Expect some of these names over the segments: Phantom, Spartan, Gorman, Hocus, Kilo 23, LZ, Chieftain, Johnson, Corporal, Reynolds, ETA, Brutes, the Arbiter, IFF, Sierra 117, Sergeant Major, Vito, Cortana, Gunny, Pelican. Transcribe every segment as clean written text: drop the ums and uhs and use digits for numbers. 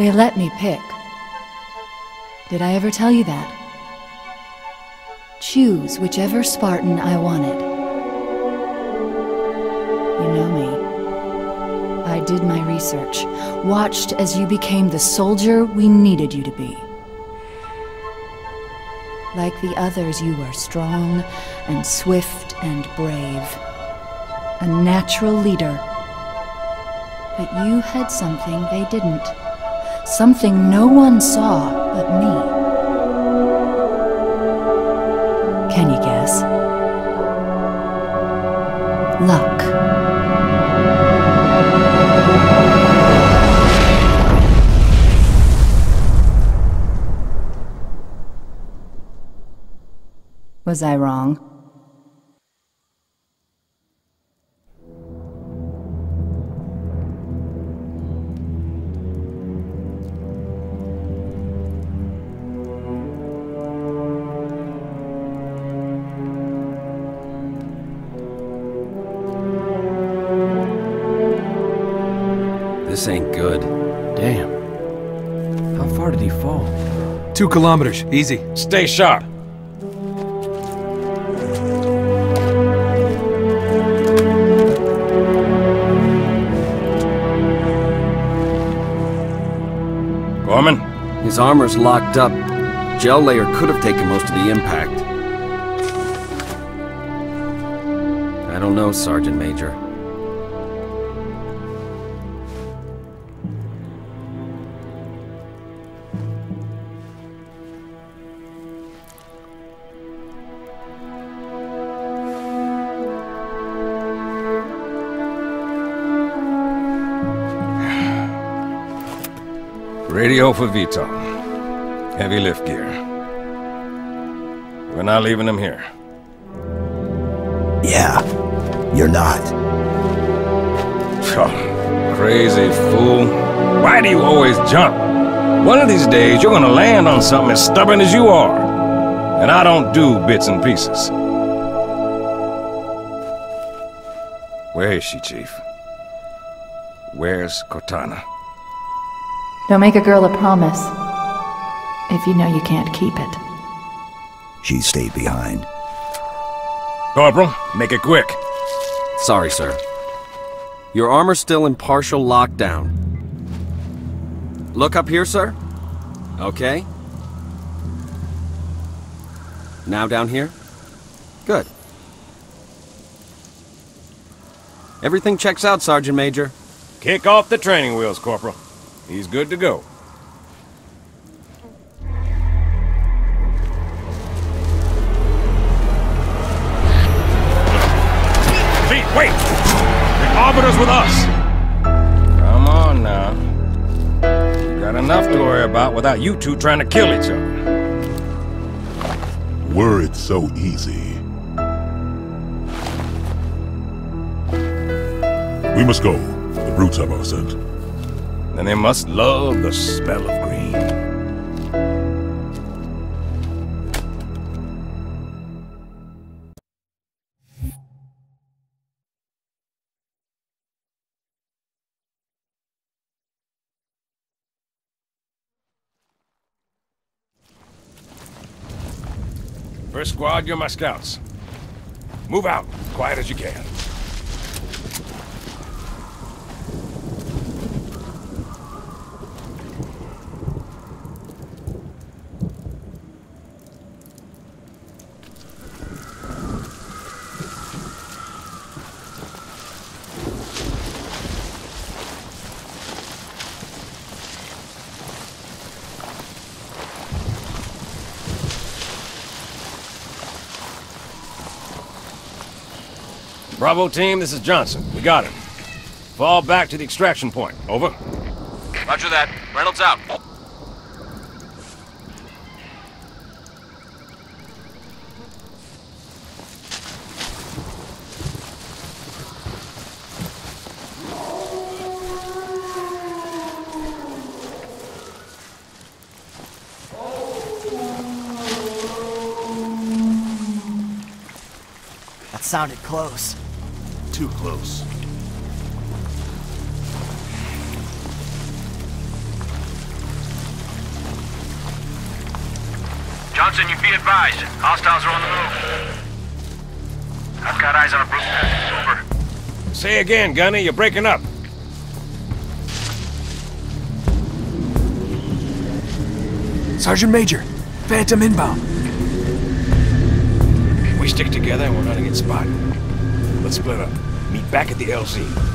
They let me pick. Did I ever tell you that? Choose whichever Spartan I wanted. You know me. I did my research, watched as you became the soldier we needed you to be. Like the others, you were strong and swift and brave. A natural leader. But you had something they didn't. Something no one saw but me. Can you guess? Luck. Was I wrong? This ain't good. Damn. How far did he fall? 2 kilometers. Easy. Stay sharp. Gorman? His armor's locked up. Gel layer could have taken most of the impact. I don't know, Sergeant Major. Radio for Vito. Heavy lift gear. We're not leaving him here. Yeah, you're not. Oh, crazy fool. Why do you always jump? One of these days, you're gonna land on something as stubborn as you are. And I don't do bits and pieces. Where is she, Chief? Where's Cortana? Don't make a girl a promise, if you know you can't keep it. She stayed behind. Corporal, make it quick. Sorry, sir. Your armor's still in partial lockdown. Look up here, sir. Okay. Now down here? Good. Everything checks out, Sergeant Major. Kick off the training wheels, Corporal. He's good to go. Pete, wait! The Arbiter's with us! Come on now. You got enough to worry about without you two trying to kill each other. Were it so easy. We must go. The Brutes have our scent. And they must love the smell of green. First squad, you're my scouts. Move out, quiet as you can. Bravo team, this is Johnson. We got him. Fall back to the extraction point. Over. Roger that. Reynolds out. That sounded close. Too close. Johnson, you be advised. Hostiles are on the move. I've got eyes on a brute pack. Over. Say again, Gunny. You're breaking up. Sergeant Major, Phantom inbound. If we stick together and we're not against Spartan. Let's split up. Meet back at the LZ.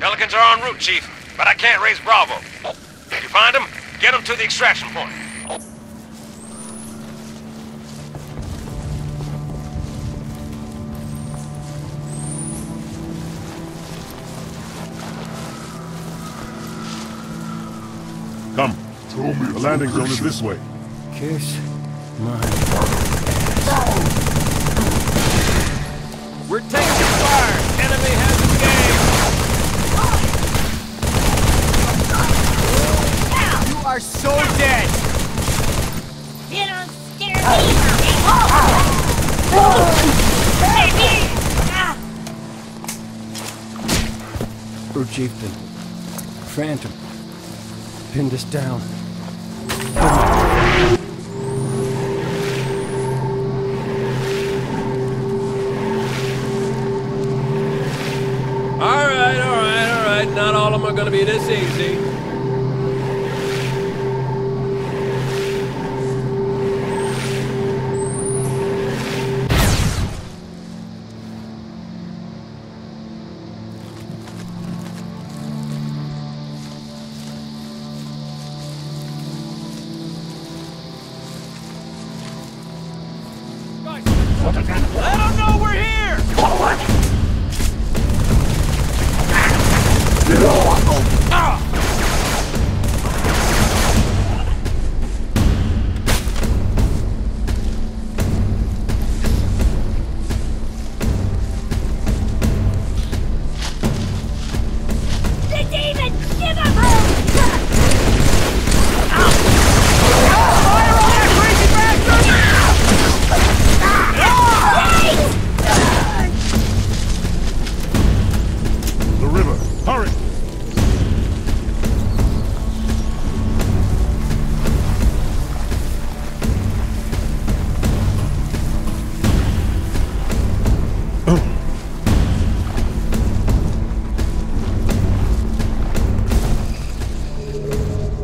Pelicans are en route, Chief, but I can't raise Bravo. If you find them, get them to the extraction point. Come. The landing zone is this way. Kiss my... We're taking fire! Enemy has escaped! Corporal Chieftain. Phantom. Pinned us down. All right. Not all of them are gonna be this easy.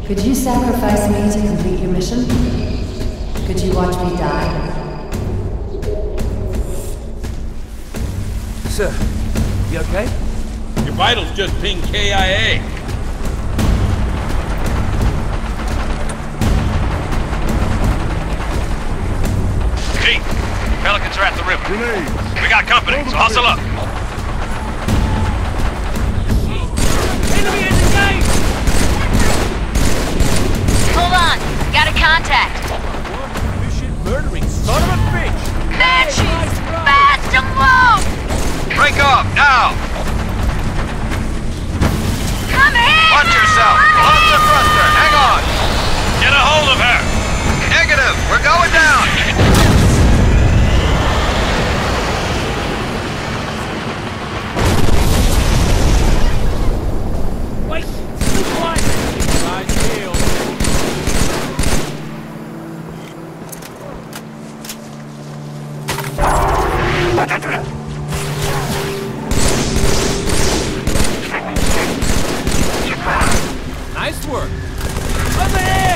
Could you sacrifice me to complete your mission? Could you watch me die? Sir, you okay? Your vitals just pinged KIA. Chief, Pelicans are at the river. Grenades. We got company, so hustle up. Contact! You shit murdering son of a bitch! Banshees! Fast and low! Break up, now! Come here! Watch yourself! Hold the thruster! Hang on! Get a hold of her! Negative! We're going down! Wait! Keep quiet! Nice work. Come in!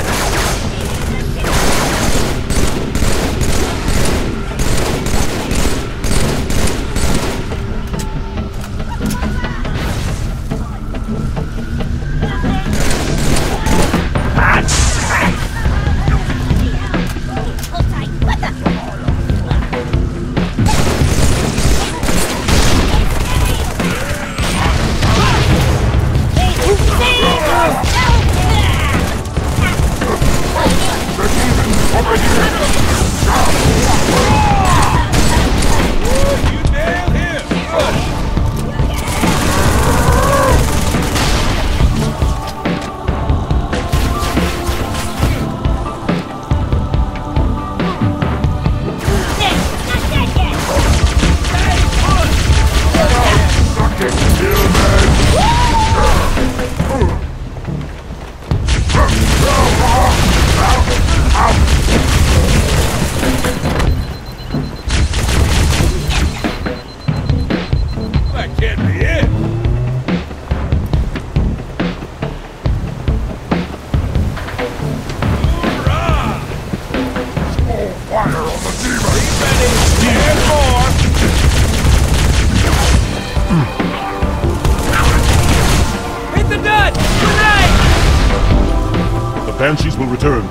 Banshees will return.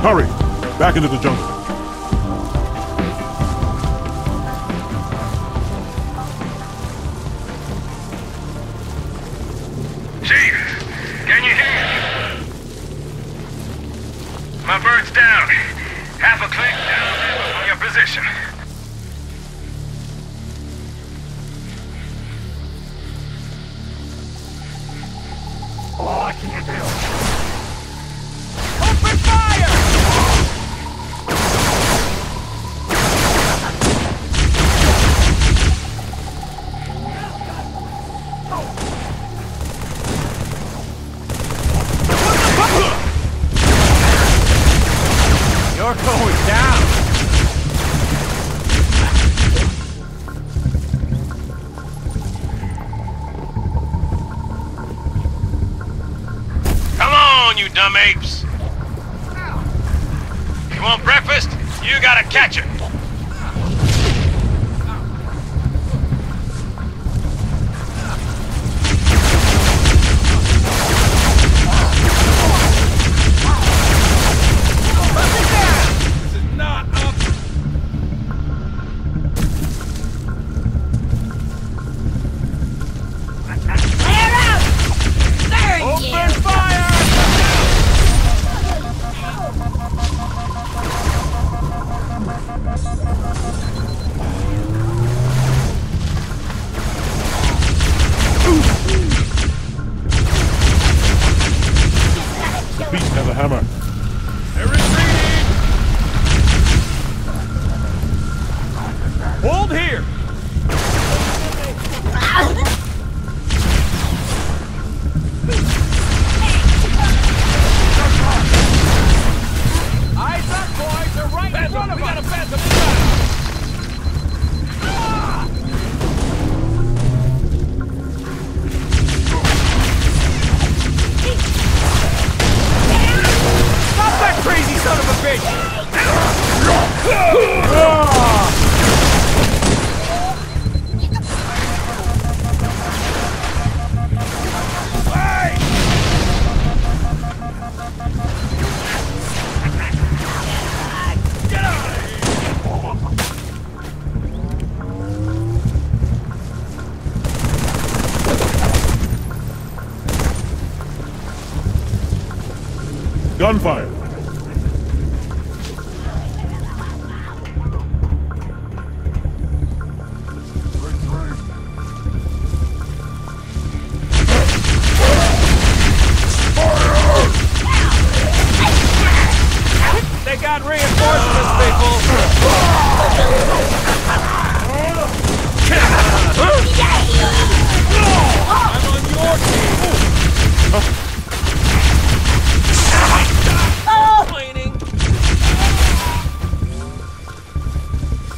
Hurry! Back into the jungle. Chief! Can you hear me? My bird's down. Half a click down from your position. Oh, I can't help. on, you dumb apes. You want breakfast? You gotta catch it. Gunfire!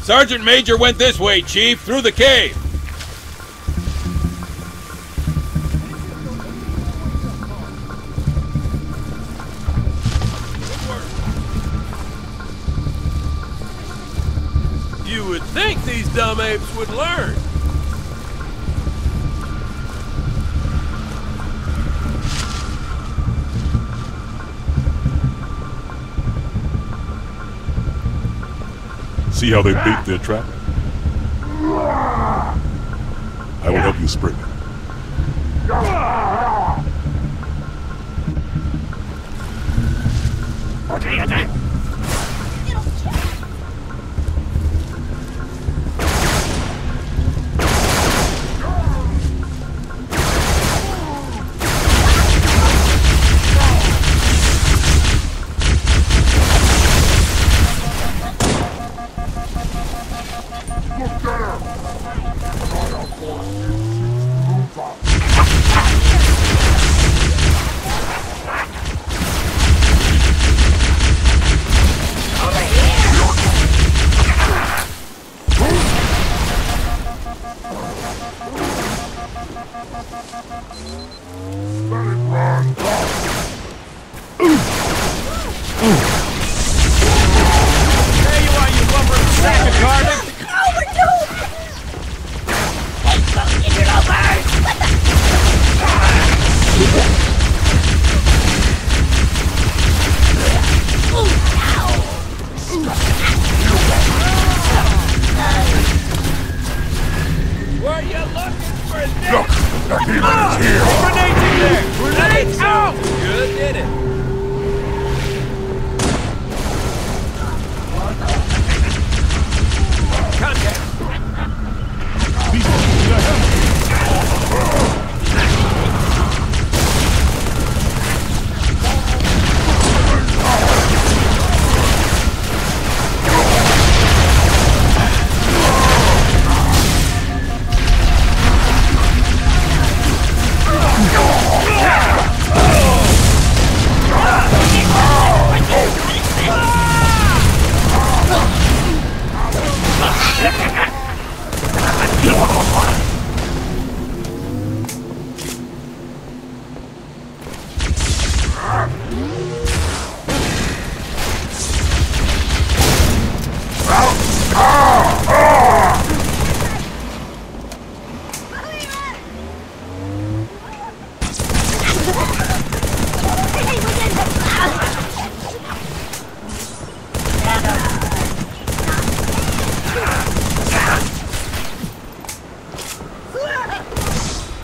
Sergeant Major went this way, Chief, through the cave. You would think these dumb apes would learn. See how they bait their trap? I will help you spring it.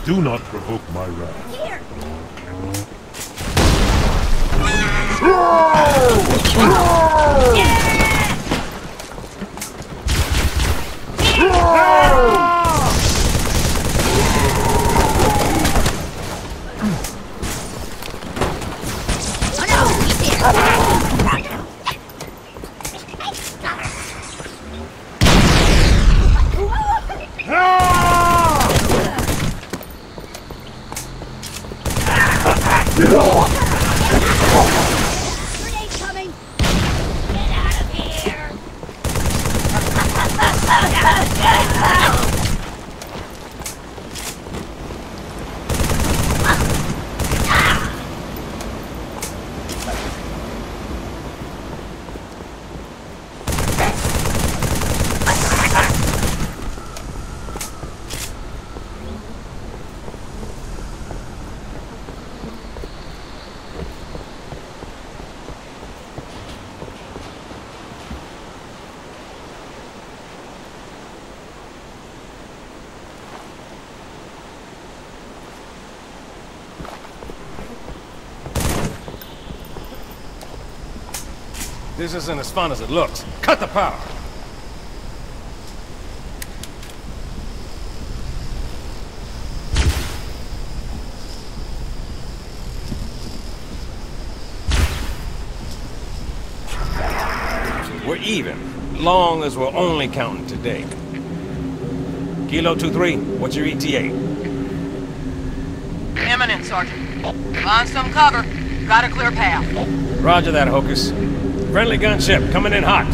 Do not provoke my wrath. Here. This isn't as fun as it looks. Cut the power! We're even, long as we're only counting today. Kilo 23, what's your ETA? Imminent, Sergeant. On some cover. Got a clear path. Roger that, Hocus. Friendly gunship coming in hot.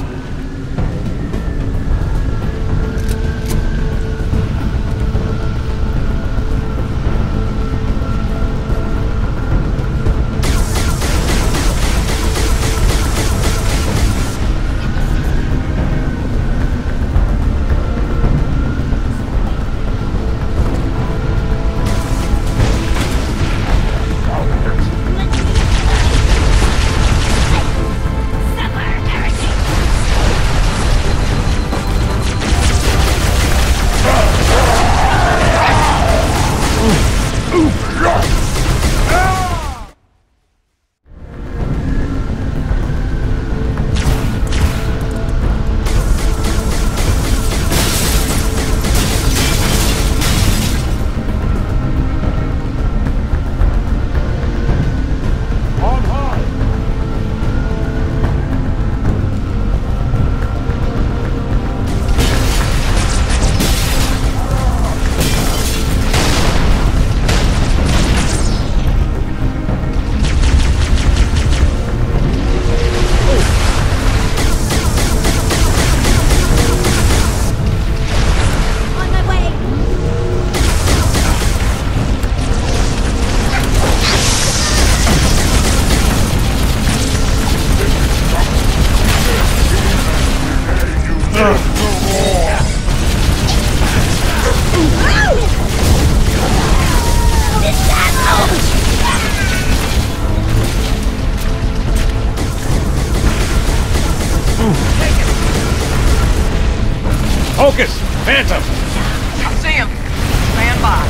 Hocus! Phantom! I see him. Stand by.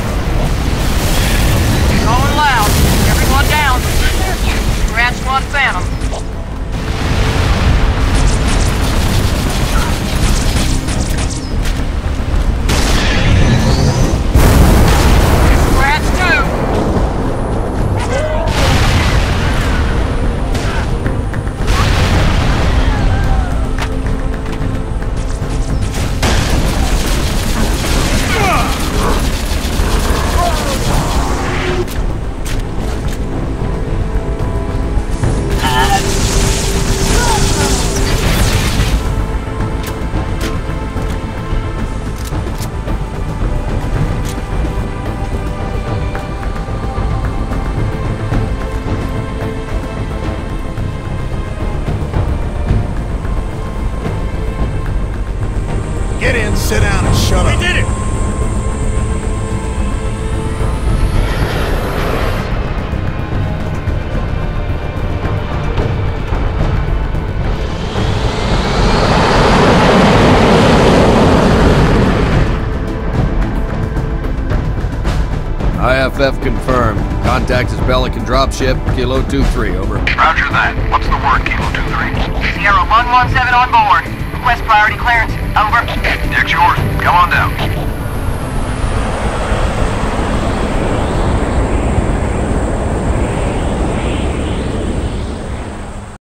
Going loud. Everyone down. Scratch one Phantom. Sit down and shut up. We did it! IFF confirmed. Contact is Pelican dropship, Kilo 23, over. Roger that. What's the word, Kilo 23? Sierra 117 on board. Request priority clearance, over. Deck's yours. Come on down.